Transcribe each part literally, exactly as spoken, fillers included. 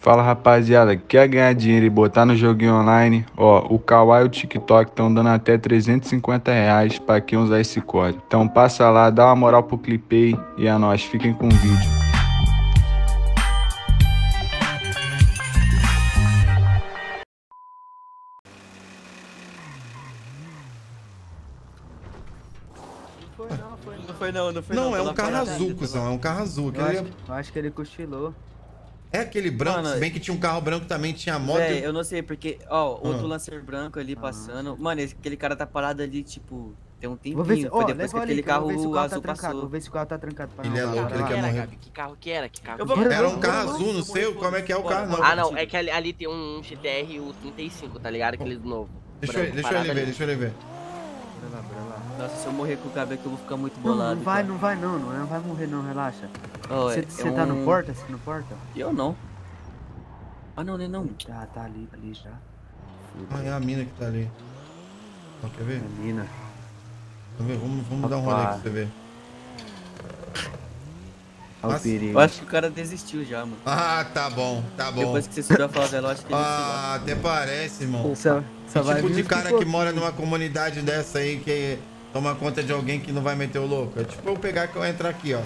Fala rapaziada, quer ganhar dinheiro e botar no joguinho online? Ó, o Kawaii e o TikTok estão dando até trezentos e cinquenta reais pra quem usar esse código. Então passa lá, dá uma moral pro Clipei e a nós, fiquem com o vídeo. Não foi não, não foi não. Não, é um carro azul, cuzão, é um carro azul. Eu acho, eu acho que ele cochilou. É aquele branco, mano, se bem que tinha um carro branco também, tinha moto. É, eu não sei, porque, ó, outro ah. Lancer branco ali ah. passando. Mano, esse, aquele cara tá parado ali, tipo, tem um tempinho. Foi depois, oh, depois que aquele carro, carro tá azul trancado, passou. Vou ver se o carro tá trancado. Pra ele é louco, ele quer morrer. Que carro que era? Que carro que era? Era um carro azul, não sei como é que é o carro, não. Ah, não, é que ali, ali tem um G T R U trinta e cinco, tá ligado? Aquele do novo. Deixa ele ver, deixa ele ver. Nossa, se eu morrer com o Gabi aqui, eu vou ficar muito bolado. Não, não vai, cara. não vai não, não, não vai morrer não, relaxa. Você oh, é, é tá um... no porta? Você no porta? Eu não. Ah não, nem não. Ah, tá ali, ali já. Ah, é a mina que tá ali. Não, quer ver? É a mina. Vamos, vamos Opa. dar um rolê aqui pra você ver. Olha o perigo. Eu acho que o cara desistiu já, mano. Ah, tá bom, tá bom. Depois que você subiu a favela, eu acho que ele Ah, até parece, irmão. Só, só que tipo de cara que, que mora numa comunidade dessa aí que... Toma conta de alguém que não vai meter o louco. É tipo eu pegar que eu entrar aqui, ó.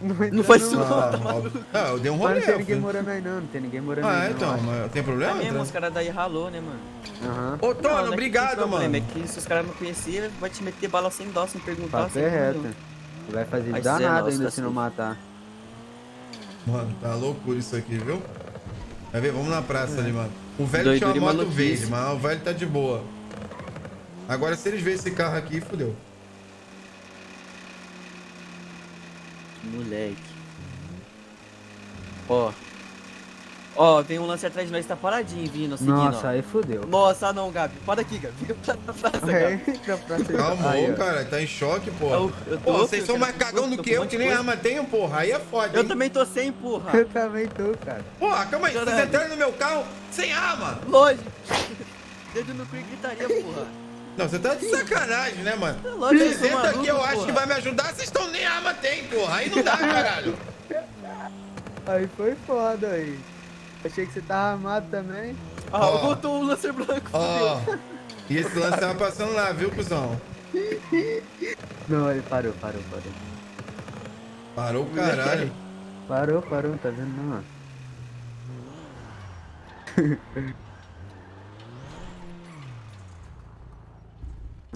Não, não faz isso, não, tá maluco. Ah, eu dei um rolê. Mas não tem ninguém morando aí, não. Não tem ninguém morando ah, aí. Ah, então, não, mas tem problema? É mesmo, então? Os caras daí ralou, né, mano? Aham. Uhum. Ô, Tono, não, obrigado, mano. Problema, é que se os caras não conhecerem, vai te meter bala sem dó, sem perguntar. Papo é reto. Você vai fazer vai danado nossa, ainda assim. Se não matar. Mano, tá loucura isso aqui, viu? Vai ver, vamos na praça é. ali, mano. O velho Doido tinha uma moto verde, mas o velho tá de boa. Agora, se eles verem esse carro aqui, fodeu. Moleque. Ó. Ó, tem um lance atrás de nós, tá paradinho vindo, seguindo. Nossa, ó. Aí fodeu. Nossa, não, Gabi. Para aqui, Gabi. Fica na praça, Gabi. Calma, aí, cara. Tá em choque, porra. Eu, eu tô, Pô, vocês são mais cagão do que eu, que nem arma tenho, porra. Aí é foda, hein? Eu também tô sem, porra. Eu também tô, cara. Porra, calma aí. Vocês entraram no meu carro sem arma. Lógico. Dedo no cu e gritaria, porra. Não, você tá de sacanagem, né, mano? Você é maluco, aqui, eu porra. acho que vai me ajudar, vocês estão nem arma tem, porra. Aí não dá, caralho. Aí foi foda, aí. Achei que você tava armado também. Ah, oh. botou um Lancer branco. Ó, oh. E esse Lancer tava passando lá, viu, cuzão? Não, ele parou, parou, parou. Parou, caralho. Parou, parou, tá vendo, não, mano?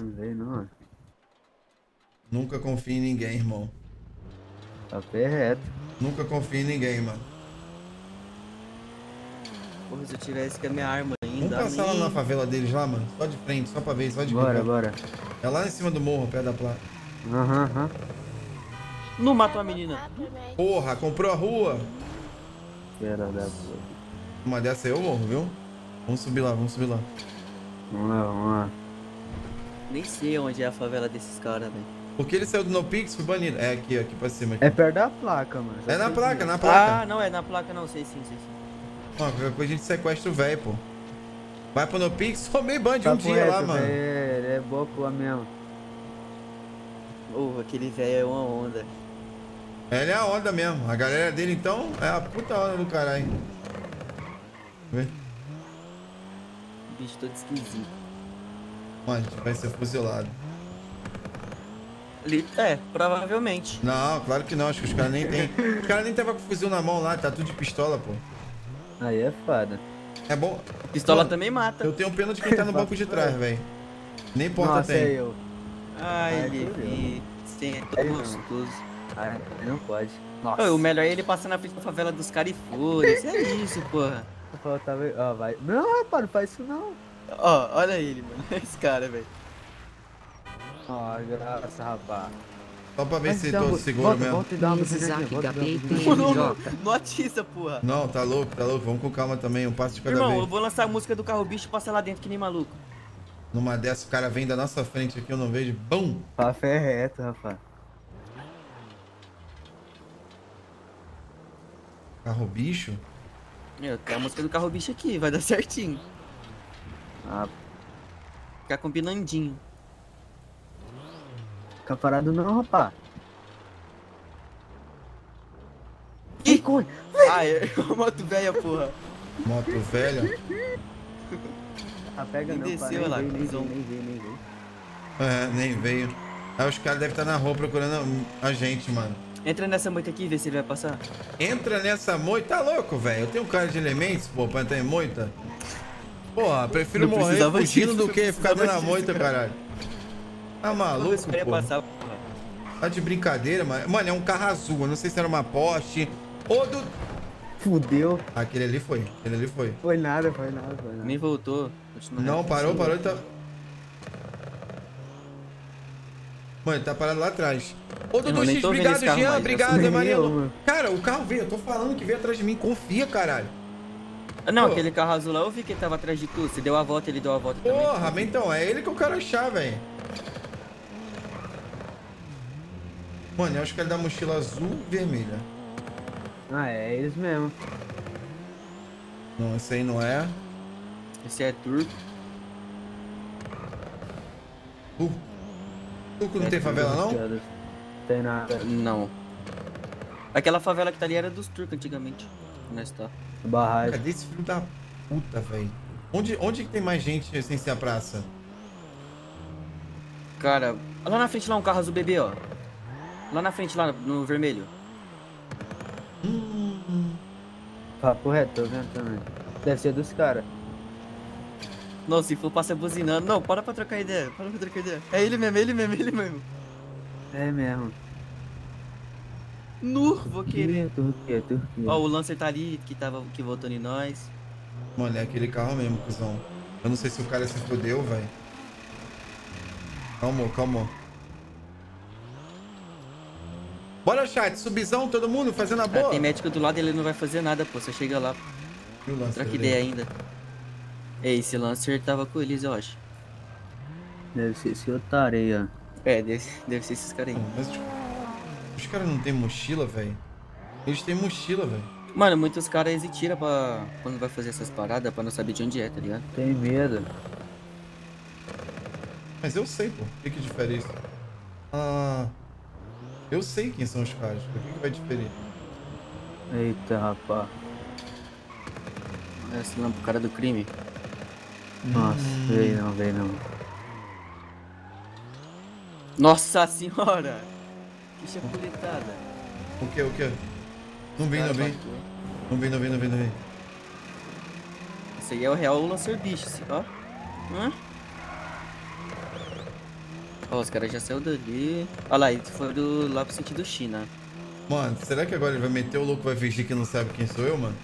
Não veio, não. Nunca confie em ninguém, irmão. Tá perreto. Nunca confie em ninguém, mano. Porra, se eu tivesse com a minha arma ainda. Vamos passar lá na favela deles lá, mano. Só de frente, só pra ver, só de Bora, bora. É lá em cima do morro, perto da placa. Aham, aham. Não matou a menina. Porra, comprou a rua. Pera, dá Uma dessa aí eu morro, viu? Vamos subir lá, vamos subir lá. Vamos lá, vamos lá. Nem sei onde é a favela desses caras, velho. Porque ele saiu do No Pix, foi banido. É aqui, aqui pra cima. Aqui. É perto da placa, mano. Só é na placa, ver. na placa. Ah, não, é na placa não, sei sim, sei sim. Ó, qualquer coisa a gente sequestra o velho, pô. Vai pro No Pix, tomei ban de tá um dia reto, lá, véio. mano. É, ele é boa mesmo. Ô, oh, aquele velho é uma onda. Ele é a onda mesmo. A galera dele, então, é a puta onda do caralho. Vê. Bicho todo esquisito. Mano, a gente vai ser fuzilado. É, provavelmente. Não, claro que não, acho que os caras nem tem. Os caras nem tava com fuzil na mão lá, tá tudo de pistola, pô. Aí é foda. É bom. Pistola pô, também mata. Eu tenho pena de quem tá no banco de trás, velho. Nem porta Nossa, tem. É eu. Ai, Levi. Sim, é tão gostoso. Ai, não pode. Nossa. O melhor é ele passar na frente da favela dos caras e foda-se. É isso, porra. Ó, vai. Não, rapaz, não faz isso não. Ó, oh, olha ele, mano. Esse cara, velho. Ó, oh, graça, rapaz. Só pra ver Mas se tô um... seguro volta, mesmo. Volta e dá uma Não atiça, porra. Não, tá louco, tá louco. Vamos com calma também. Um passo de cada Irmão, vez. Irmão, eu vou lançar a música do carro bicho e passar lá dentro que nem maluco. Numa dessa, o cara vem da nossa frente aqui, eu não vejo. Bum! Papo é reto, rapaz. Carro bicho? Meu, tem a música do carro bicho aqui. Vai dar certinho. Ah, Ficar combinandinho. Fica parado não, rapá. Que coisa? Ah, é moto velha, porra. Moto velha? Ah, pega não, desceu, nem lá, veio, nem, veio, nem veio, nem veio. É, nem veio. Ah, os caras devem estar na rua procurando a gente, mano. Entra nessa moita aqui e vê se ele vai passar. Entra nessa moita? Tá louco, velho? Eu tenho um cara de elementos, pô, pra entrar em moita. Porra, prefiro não morrer fugindo do que ficar dando a moita, caralho. Tá maluco, pô. Passar, porra. Tá de brincadeira, mano. Mano, é um carro azul. Eu não sei se era uma Porsche ou do... Fudeu. Aquele ali foi. Aquele ali foi. Foi nada, foi nada, foi nada. Nem voltou. Continuou não, parou, parou e tá... Mano, ele tá parado lá atrás. Ô, Dudu X, obrigado, Jean. Obrigado, Marilo. Cara, o carro veio. Eu tô falando que veio atrás de mim. Confia, caralho. Não, pô, aquele carro azul lá, eu vi que ele tava atrás de tu. Você deu a volta, ele deu a volta também. Porra, mas então, é ele que eu quero achar, velho. Mano, eu acho que ele dá mochila azul e vermelha. Ah, é eles mesmo. Não, esse aí não é. Esse é turco. Turco? Uh. Turco não é, tem favela, não? Tem nada. Não. Aquela favela que tá ali era dos turcos antigamente. Nesta barragem. Cadê esse filho da puta, velho? Onde, onde que tem mais gente sem ser a praça? Cara, lá na frente, lá um carro azul bebê, ó. Lá na frente, lá no vermelho. Hum, hum. Papo reto, tô vendo também. Deve ser dos caras. Não, se for passa buzinando. Não, para pra trocar ideia. Para pra trocar ideia. É ele mesmo, ele mesmo, ele mesmo. É mesmo. Nu, vou querer. Turquia, Turquia. Ó, o Lancer tá ali, que tava que voltando em nós. Mano, é aquele carro mesmo, cuzão. Eu não sei se o cara se fodeu, velho. Calma, calma. Bora, chat. Subizão, todo mundo fazendo a boa. Ah, tem médico do lado, ele não vai fazer nada, pô. Você chega lá. E o Lancer? Troca ideia ainda. Ei, esse Lancer tava com eles, eu acho. Deve ser esse otário aí, ó. É, deve, deve ser esses caras aí. Mas os caras não tem mochila, velho? Eles têm mochila, velho. Mano, muitos caras hesitam pra... quando vai fazer essas paradas, pra não saber de onde é, tá ligado? Tem medo. Mas eu sei, pô. O que que difere isso? Ah... Eu sei quem são os caras. O que que vai diferir? Eita, rapaz. Esse Lambo, o cara do crime. Nossa, hum. veio não, veio não. Nossa senhora! Que chapuletada. O que, o que? Não vem, não vem. Não vem, não vem, não vem, não vem. Esse aí é o real Lancer bicho, ó. Hã? Ó, os caras já saíram dali. Olha lá, eles foram do, lá pro sentido China. Mano, será que agora ele vai meter o louco, vai fingir que não sabe quem sou eu, mano?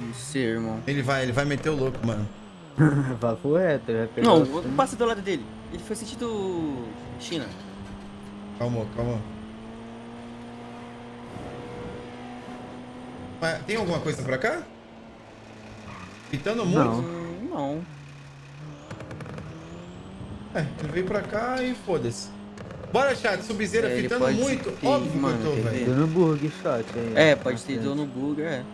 Não sei, irmão. Ele vai, ele vai meter o louco, mano. Papo reto, ele vai. Não, o passa do lado dele. Ele foi sentido China. Calma, calma. Mas tem alguma coisa pra cá? Pitando muito? Não, não. É, ele veio pra cá e foda-se. Bora, chat, subzeira é, fitando muito. Ter, óbvio, mano, que eu tô, velho. Deu no bug, chat. É, é, pode ter deu no bug, é.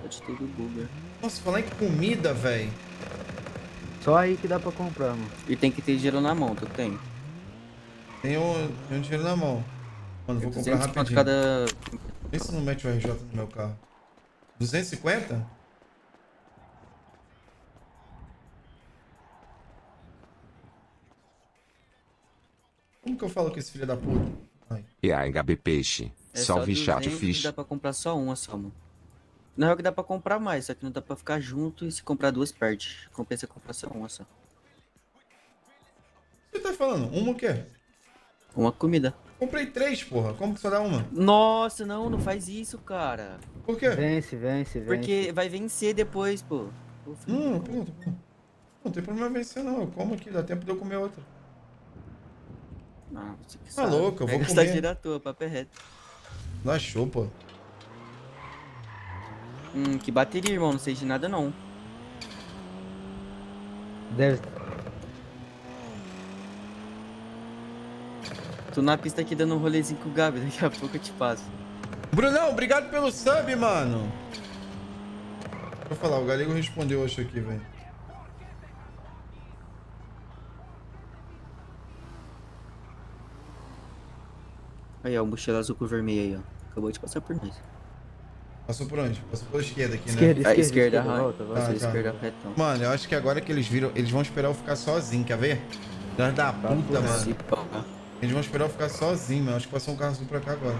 Pode ter do bug. Nossa, falar em comida, velho. Só aí que dá pra comprar, mano. E tem que ter dinheiro na mão, tu tem? Tem um, tem um dinheiro na mão. Mano, vou comprar rapidinho. Cada... Vê se não mete o R J no meu carro. duzentos e cinquenta? Como que eu falo com esse filho da puta? Ai. E aí, Gabepeixe. É salve, chat, fish. Dá pra comprar só uma só, mano. Na real que dá pra comprar mais, só que não dá pra ficar junto e se comprar duas, perde. Compensa comprar só uma só. Você tá falando? Uma o quê? Uma comida. Comprei três, porra. Como que só dá uma? Nossa, não, não faz isso, cara. Por quê? Vence, vence, vence. Porque vai vencer depois, pô. Hum, pô, pô. Não tem problema vencer, não. Eu como aqui, dá tempo de eu comer outra. Não, você que sabe. Tá louco, eu vou comer. Vai gastar à toa, papo é reto. Não achou, pô. Hum, que bateria, irmão. Não sei de nada, não. Deve... Tô na pista aqui dando um rolezinho com o Gabi. Daqui a pouco eu te passo. Brunão, obrigado pelo sub, mano. Vou falar, o Galego respondeu hoje aqui, velho. Aí, ó, o mochila azul com vermelho aí, ó. Acabou de passar por nós. Passou por onde? Passou pela esquerda aqui, né? Esquerda, esquerda, esquerda, esquerda, volta, volta. Tá, tá. Esquerda, retão. Mano, eu acho que agora que eles viram, eles vão esperar eu ficar sozinho, quer ver? Filhos da puta, mano. Pau, né? Eles vão esperar eu ficar sozinho, mano. Acho que passou um carro azul pra cá agora.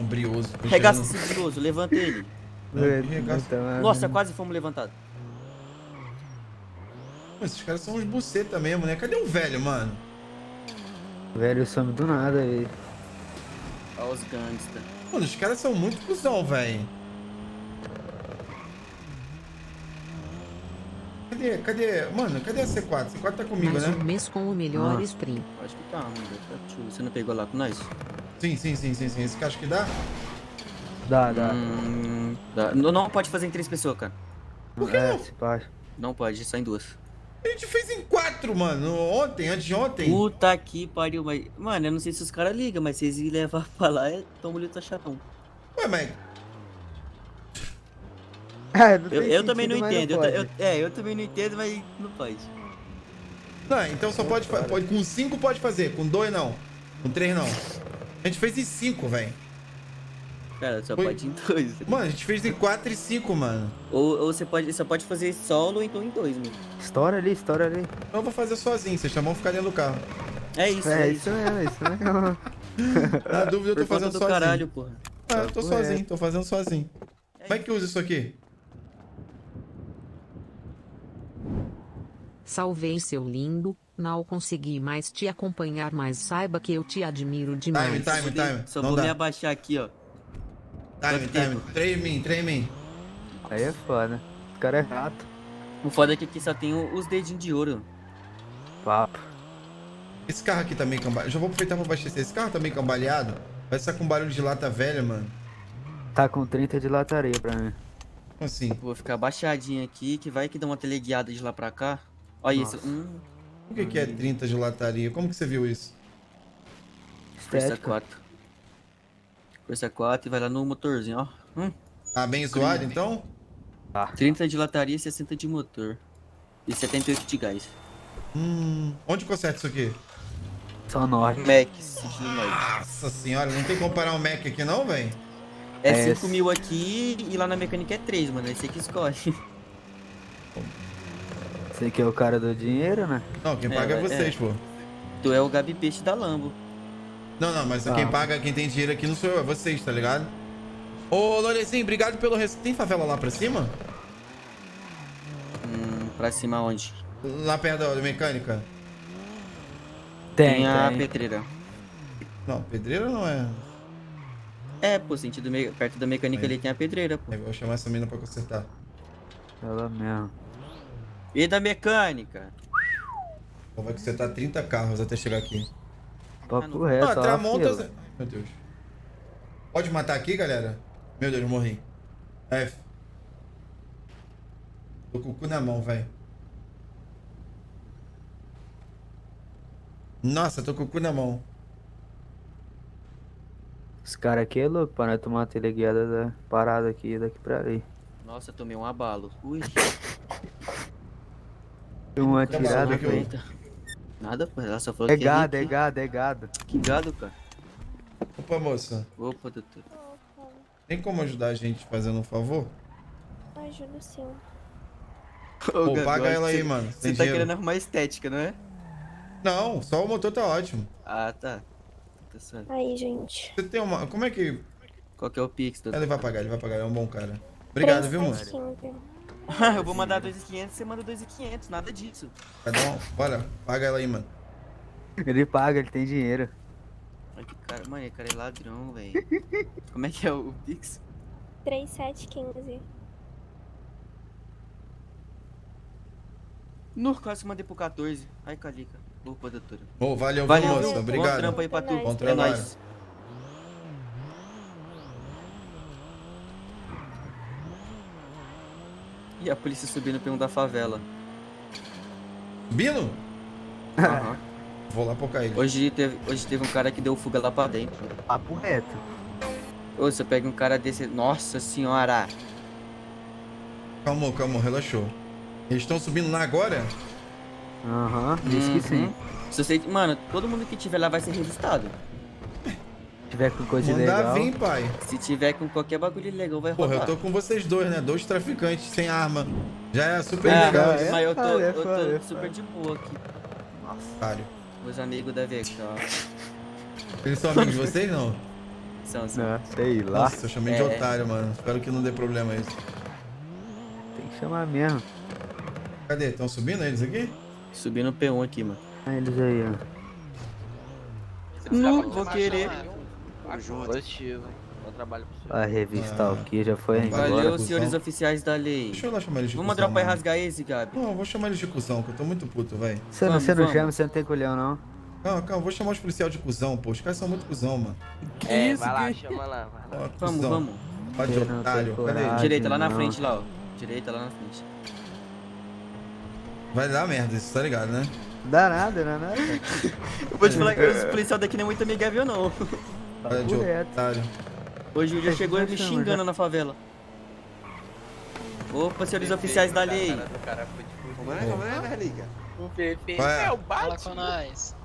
Um brioso. Regaça esse brioso, levanta ele. Não, nossa, quase fomos levantados. Esses caras são uns buceta mesmo, né? Cadê o velho, mano? O velho some do nada, velho. Olha os gangsta. Mano, os caras são muito cuzão, velho. Cadê, cadê? Mano, cadê a C quatro? A C quatro tá comigo, mais né? Um mês com o melhor ah. sprint. Acho que tá, mano. Você não pegou lá com nós? Sim, sim, sim, sim, sim. Esse cara acho que dá? Dá, dá. Hum, dá. Não, não pode fazer em três pessoas, cara. Por que é, não? Pode. Não pode, só em duas. A gente fez em quatro, mano, ontem, antes de ontem. Puta que pariu, mas... Mano, eu não sei se os caras ligam, mas se eles irem levar pra lá, é tão bonito tá chatão. Ué, mas... É, não eu eu sentido, também não entendo, não eu, eu, é, eu também não entendo, mas não pode. Não, então só pode, pode com cinco pode fazer, com dois não, com três não. A gente fez em cinco, velho. Cara, só Foi... pode em dois. Mano, a gente fez em quatro e cinco, mano. Ou, ou você pode, só pode fazer solo ou então em dois, mano. Estoura ali, estoura ali. Não, eu vou fazer sozinho, vocês chamam ficar dentro do carro. É isso, é, é isso. É isso mesmo, na dúvida eu tô Por fazendo sozinho. Caralho, porra. Ah, eu tô porra, sozinho, é. tô fazendo sozinho. É Como é que usa isso aqui? Salvei, seu lindo. Não consegui mais te acompanhar, mas saiba que eu te admiro demais. Time, time, time. Só Não vou dá. me abaixar aqui, ó. Time, time, trein me, trein me. Aí é foda, o cara é rato. O foda é que aqui só tem os dedinhos de ouro. Papo. Esse carro aqui tá meio cambaleado. Já vou aproveitar pra abastecer. Esse carro tá meio cambaleado. Vai estar com barulho de lata velha, mano. Tá com trinta de lataria pra mim. Assim. Vou ficar baixadinho aqui, que vai que dá uma teleguiada de lá pra cá. Olha isso. Hum. O que, que é trinta de lataria? Como que você viu isso? Força quatro. Força quatro e vai lá no motorzinho, ó. Hum. Tá bem zoado, então? Tá. trinta de lataria e sessenta de motor. E setenta e oito de gás. Hum. Onde conserta isso aqui? Só nós. Mac. Nossa senhora, não tem como comparar um Mac aqui não, velho? É cinco mil aqui e lá na mecânica é três, mano. Esse aqui escolhe. Esse aqui é o cara do dinheiro, né? Não, quem paga é, é vocês, é. pô. Tu é o Gabepeixe da Lambo. Não, não, mas ah. quem paga, quem tem dinheiro aqui não sou eu, é vocês, tá ligado? Ô, Lonezinho, obrigado pelo... Res... Tem favela lá pra cima? Hum, pra cima onde? Lá perto da mecânica. Tem, tem a tem. pedreira. Não, pedreira não é... É, pô, sentido me... perto da mecânica é. ali tem a pedreira, pô. Eu vou chamar essa mina pra consertar. Ela mesmo. E da mecânica? Pô, vai consertar trinta carros até chegar aqui. Papo reto, ah, Tramontas... Meu Deus. Pode matar aqui, galera? Meu Deus, eu morri. F. Tô com o cu na mão, velho. Nossa, tô com o cu na mão. Esse cara aqui é louco para tomar a teleguiada da parada aqui daqui pra ali. Nossa, tomei um abalo. Ui. Tem uma tirada aqui. Nada, pô, ela só falou é que gado, é gado, é gado, é gado. Que gado, cara? Opa, moça. Opa, doutor. Opa. Tem como ajudar a gente fazendo um favor? Ajuda o seu. Pô, Ô, paga ela aí, você, mano. Você tá dinheiro. querendo arrumar estética, não é? Não, só o motor tá ótimo. Ah, tá. Tá aí, gente. Você tem uma... Como é que... Qual que é o Pix, doutor? Ele vai pagar, ele vai pagar, é um bom cara. Obrigado, viu, moço? Ah, eu vou mandar dois mil e quinhentos, você manda dois mil e quinhentos, nada disso. Bora, paga ela aí, mano. Ele paga, ele tem dinheiro. Olha que cara, mano, o cara é ladrão, velho. Como é que é o Pix? três mil setecentos e quinze. No caso, eu mandei pro quatorze. Ai, calica. Opa, doutora. Ô, valeu, valeu, moça. Meu. Obrigado. Bom trampo aí pra tu. Bom trabalho. É nóis. E a polícia subindo pelo da favela. Subindo? Aham. Vou lá pro cair. Hoje teve, hoje teve um cara que deu fuga lá pra dentro. Papo reto. Ô, você pega um cara desse... Nossa senhora! Calma, calma, relaxou. Eles estão subindo lá agora? Aham, diz que sim. Se você... Mano, todo mundo que tiver lá vai ser registrado. Se tiver com coisa Mandar ilegal... Mandar vir, pai. Se tiver com qualquer bagulho ilegal, vai rodar. Porra, eu tô com vocês dois, né? Dois traficantes sem arma. Já é super é, legal. É, mas eu tô, é, eu tô é, super é. de boa aqui. Nossa. Pare. Os amigos da V K. Eles são amigos de vocês, não? São, são. Não, sei lá. Nossa, eu chamei é. de otário, mano. Espero que não dê problema isso. Tem que chamar mesmo. Cadê? Estão subindo eles aqui? Subindo o P um aqui, mano. Ah, eles aí, ó. Não vou querer. Positivo. Bom trabalho pro senhor. A revista ah, aqui já foi ainda. Valeu, agora, senhores cuzão. Oficiais da lei. Deixa eu lá chamar eles de vamos cuzão. Vamos mandar pra rasgar esse, Gabi? Não, eu vou chamar eles de cuzão, que eu tô muito puto, velho. Você não chama, você não tem colhão, não. Calma, calma, vou chamar os policiais de cuzão, pô. Os caras são muito cuzão, mano. Que é, isso, vai lá, que... chama lá. Vai lá. Ó, vamos, vamos. Pode de otário. Coragem, direita, lá não. na frente, lá, ó. Direita, lá na frente. Vai dar merda, isso tá ligado, né? Dá nada, dá nada. Eu vou te falar que os policiais daqui não é muito amigável, não. Tá de otário. Hoje o dia chegou me xingando já. Na favela. Opa, senhores P P, oficiais da lei. Como é, como é, né, liga? O P P é o bate.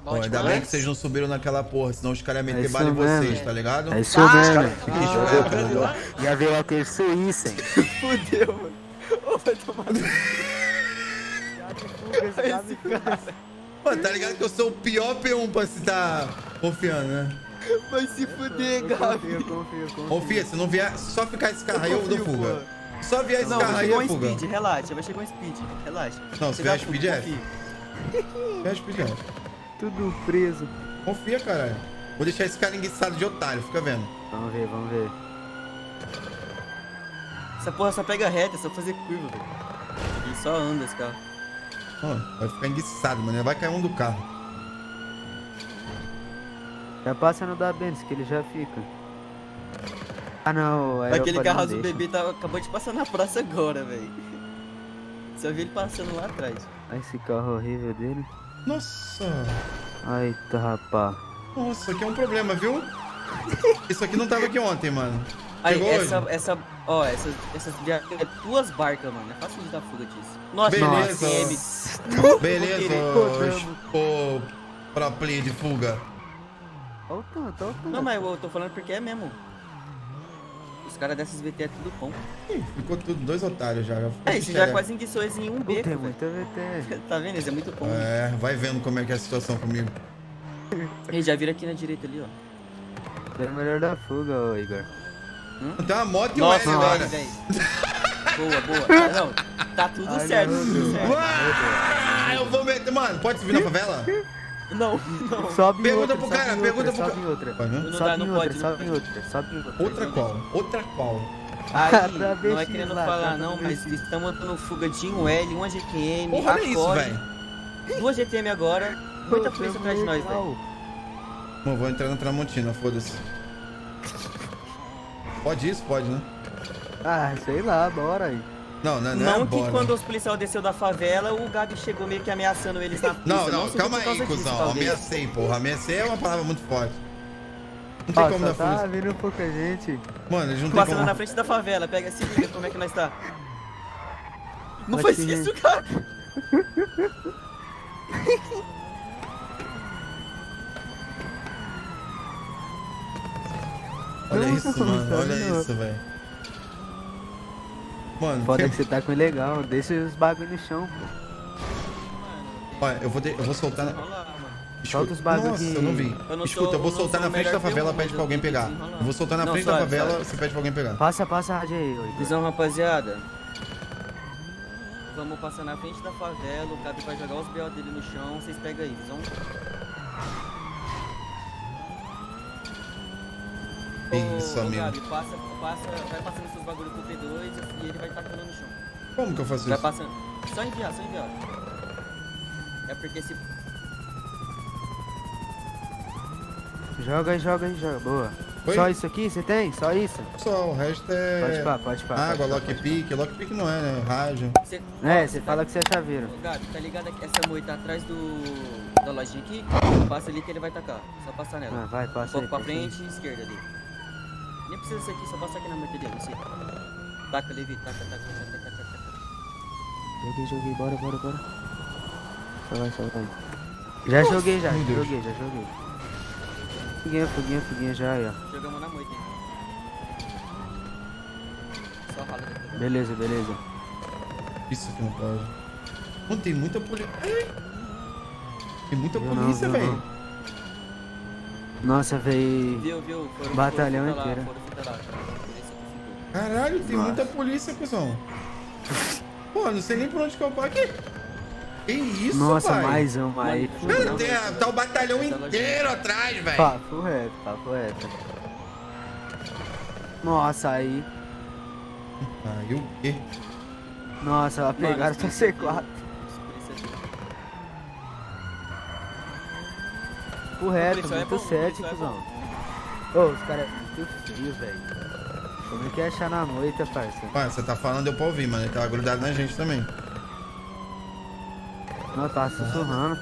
Bom, ainda bem que vocês não subiram naquela porra, senão os caras iam meter bala em vocês, tá ligado? É isso mesmo. Ia ver lá que eu sou isso, hein? Fudeu, mano. Ô, vai tomar. Mano, tá ligado que eu sou o pior P um pra se tá confiando, né? Vai se fuder, Gabi. Confia, confia, confia. Confia, se não vier, só ficar esse carro aí eu dou fuga. Só vier esse carro aí eu fuga. Não, vai chegar um speed, relaxa, vai chegar um speed, relaxa. Não, se vier speed é. Vier speed é. Tudo preso. Confia, caralho. Vou deixar esse cara enguiçado de otário, fica vendo. Vamos ver, vamos ver. Essa porra só pega reta, é só fazer curva, velho. E só anda esse carro. Oh, vai ficar enguiçado, mano. Vai cair um do carro. Já passa no da Benz, que ele já fica. Ah não, aí aquele carro azul bebê tá, acabou de passar na praça agora, velho. Só vi ele passando lá atrás. Olha esse carro horrível dele. Nossa. Ai, tá, rapá. Nossa, aqui é um problema, viu? Isso aqui não tava aqui ontem, mano. Aí, essa, essa, ó, essas, essas duas barcas, mano. É fácil de dar fuga disso. Nossa, beleza. Nossa. Beleza, ô, pra play de fuga. Olha o tanto, olha o tanto. Não, mas eu tô falando porque é mesmo. Os caras dessas V T é tudo bom. Ih, ficou tudo, dois otários já. já é, isso já quase enguiçou eles em um beco. Tem muita V T. Tá vendo? Isso é muito bom. É, né? Vai vendo como é que é a situação comigo. Ele já vira aqui na direita ali, ó. É o melhor da fuga, ô Igor. Hum? Tem uma moto e um L agora. Boa, boa. Não, tá tudo Ai, certo. Tudo certo. Ah, eu vou meter. Mano, pode subir na favela? Não, não. Sobe pergunta outra, pro cara, sobe pergunta outra, pro cara. Outra. Sobe em outra. Não dá, não pode. Sobe em outra, sobe em outra. Outra qual? Outra qual? Aí, não é querendo lá, falar não, mas estamos andando fuga de um L, uma G T M, porra, olha isso, velho. Duas G T M agora, muita polícia atrás de nós, velho. Bom, vou entrar na Tramontina, foda-se. Pode isso? Pode, né? Ah, sei lá, bora aí. Não, não, não, não é que bora. Quando os policiais desceu da favela, o Gabi chegou meio que ameaçando eles na pista. Não, não, não calma aí, cuzão. Ameacei, porra. Ameacei é uma palavra muito forte. Não tem oh, como dar fuga. Tá vindo pouca gente. Mano, eles não tem como... na frente da favela. Pega, se liga como é que nós tá. Não faz isso, Gabi. Olha isso, mano. Olha isso, velho. Mano, foda tem... que você tá com ilegal, deixa os bagulho no chão, pô. Olha, eu vou, de... eu vou soltar na... Escuta, os bagulho nossa, que... eu não vi. Eu não Escuta, tô, eu vou eu soltar na frente da favela, pede pra alguém pegar. Eu vou soltar na não, frente sai, da favela, sai. Você pede pra alguém pegar. Passa, passa a rádio aí, oi. Visão, rapaziada. Vamos passar na frente da favela, o Gabi vai jogar os B O dele no chão, vocês pegam aí, visão. Isso, amigo. Gabi, passa, passa, vai passando seus bagulho pro P dois e ele vai tacando no chão. Como que eu faço vai isso? Vai passando. Só enviar, só enviar. É porque se... Joga aí, joga aí, joga. Boa. Oi? Só isso aqui? Você tem? Só isso? Só, o resto é... Pode pá, pode pá. Água, lockpick. Lockpick não é, né? Rádio. Cê... É, você fala que você é chaveiro. Ô, Gabi, tá ligado que essa moita tá atrás do... da lojinha aqui? Passa ali que ele vai tacar. Só passar nela. Ah, vai, passa um pouco aí, pra frente e esquerda ali. Nem precisa ser aqui, só passa aqui na moita dele, você. Taca, Levi, taca, taca, taca, taca, taca. Joguei, joguei, bora, bora, bora. Só vai, só vai. Já Nossa, joguei, já, já joguei, já joguei. Fuguinha, fuguinha, fuguinha, já aí, ó. Jogamos na moita, hein? Só ralando. Tá? Beleza, beleza. Isso, fantasma. Mano, tem muita polícia. Tem muita viu polícia, velho. Nossa, velho. Viu, viu? Foram, batalhão foram, inteiro. Lá, lá, caralho, tem Nossa. muita polícia, pessoal. Pô, não sei nem por onde que eu vou aqui. Que isso, Nossa, pai? Nossa, mais um aí. Mano, tem, tá o batalhão inteiro atrás, velho. Papo reto, papo reto. Nossa, aí. Aí o quê? Nossa, pegaram o C quatro. Papo reto, muito sete, cuzão. Ô, os caras é muito frio, velho. Como é que ia achar na moita, parceiro? Pai, você tá falando, eu pra ouvir, mano. Ele tava grudado na gente também. Não, tá sussurrando.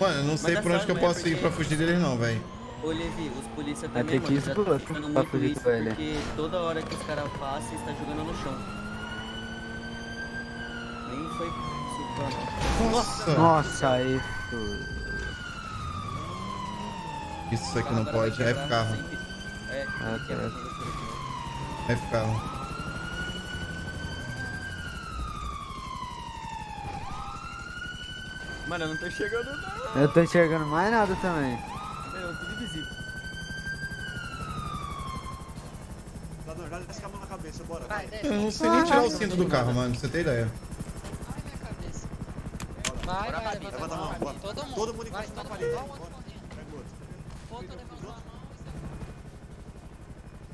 Mano, eu não sei por onde que eu posso ir pra fugir deles não, velho. Ô Levi, os polícia também, mano, já tá ficando muito isso, porque toda hora que os caras passam, está jogando no chão. Nem foi surfando. Nossa! Nossa, isso... Isso aqui não pode, é F-carro. É, é F-carro. Mano, eu não tô enxergando nada. Eu tô enxergando mais nada também. Meu, tudo invisível. Tá na verdade, desce a mão na cabeça, bora. Vai, vai. Eu não sei nem tirar o cinto do carro, mano, pra você ter ideia. Ai, minha cabeça. Vai, vai, vai. Levanta a mão, bora. Todo mundo. Todo mundo encosta na parede. Pega o outro. Volta, levanta a mão.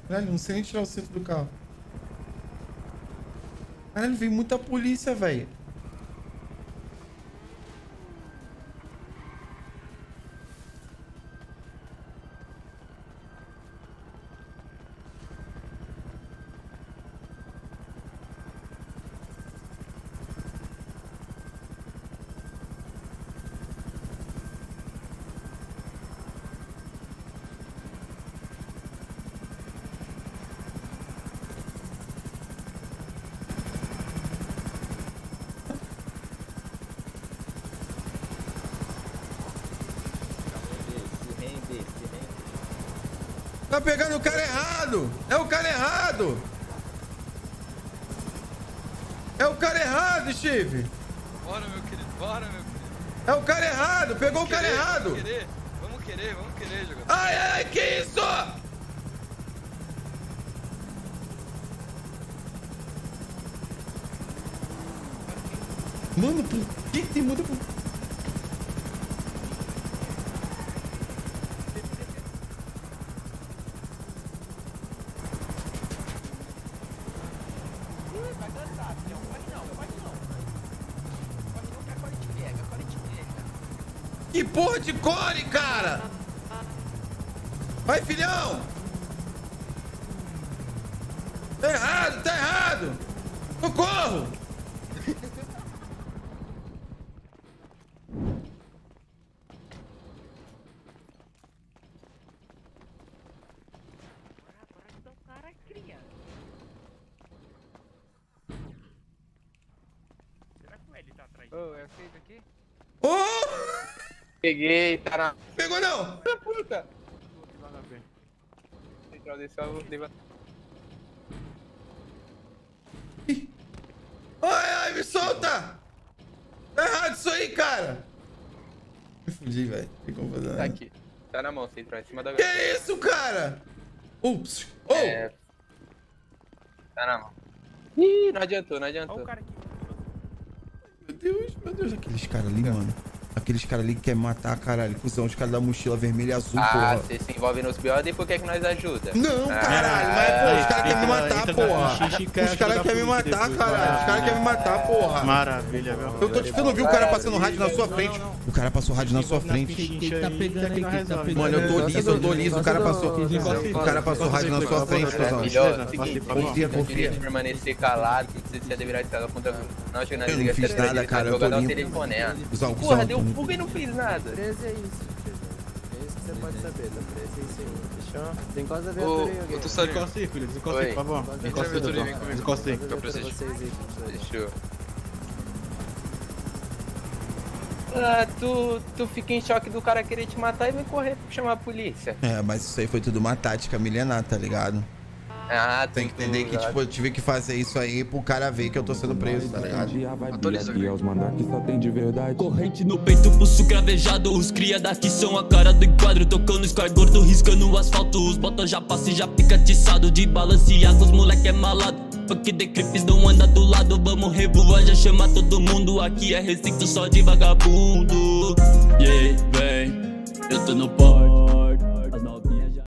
Velho, não sei nem tirar o cinto do carro. Caralho, veio muita polícia, velho. Tá pegando o cara errado! É o cara errado! É o cara errado, Steve! Bora, meu querido, bora, meu querido! É o cara errado! Pegou o cara errado! Vamos querer, vamos querer, vamos querer, jogador! Ai, ai, que isso! Mano, por que tem muita... Que porra de core, cara! Vai, filhão! Tá errado, tá errado! Socorro! Peguei, tarado. Pegou não! Puta! Central desse eu vou levar. Ai, ai, me solta! Tá errado isso aí, cara! Me fudi, velho. Que confusão. Tá aqui. Tá na mão, Central, em cima da galera. Que isso, cara? Ups! Oh! É... Tá na mão. Ih, não adiantou, não adiantou. Olha o cara aqui. Meu Deus, meu Deus, aqueles caras ali, mano. Aqueles caras ali que querem matar, caralho. Cusão, os caras da mochila vermelha e azul, ah, porra. Ah, vocês se envolvem nos B O e por que é que nós ajuda? Não, caralho, ah, mas pô, os caras querem me matar, porra. Os caras querem me matar, caralho. Os caras querem me matar, porra. Maravilha, meu irmão. Eu tô te vendo, viu o cara passando rádio na sua frente. O cara passou rádio na sua frente. Mano, eu tô liso, eu tô liso. O cara passou. O cara passou rádio na sua frente, cuzão. Confia, confia. Permanecer calado, que você deveria estar contra nós. Eu não fiz nada, cara. Eu tô lindo. Cusão, cuzão. Fuga e não fiz nada. Preso é isso, é isso que você pode saber, tá preso é isso aí. Fechou? Desencosta a viatura aí, alguém. Eu tô saindo. Encosta aí, filho. Desencosta aí, por favor. Desencosta aí. Desencosta aí. Fechou. Ah, tu, tu fica em choque do cara querer te matar e vai correr pra chamar a polícia. É, mas isso aí foi tudo uma tática milenar, tá ligado? Ah, tem que entender que, tipo, eu tive que fazer isso aí pro cara ver que eu tô sendo preso, tá ligado? Corrente no peito, pulso cravejado. Os cria daqui são a cara do enquadro. Tocando os cor gordo, riscando o asfalto. Os botas já passa e já fica atiçado. De balanceado, os moleque é malado. Funk de clipes não anda do lado. Vamos revoar, já chama todo mundo. Aqui é recinto só de vagabundo. Yeah, vem, eu tô no porte.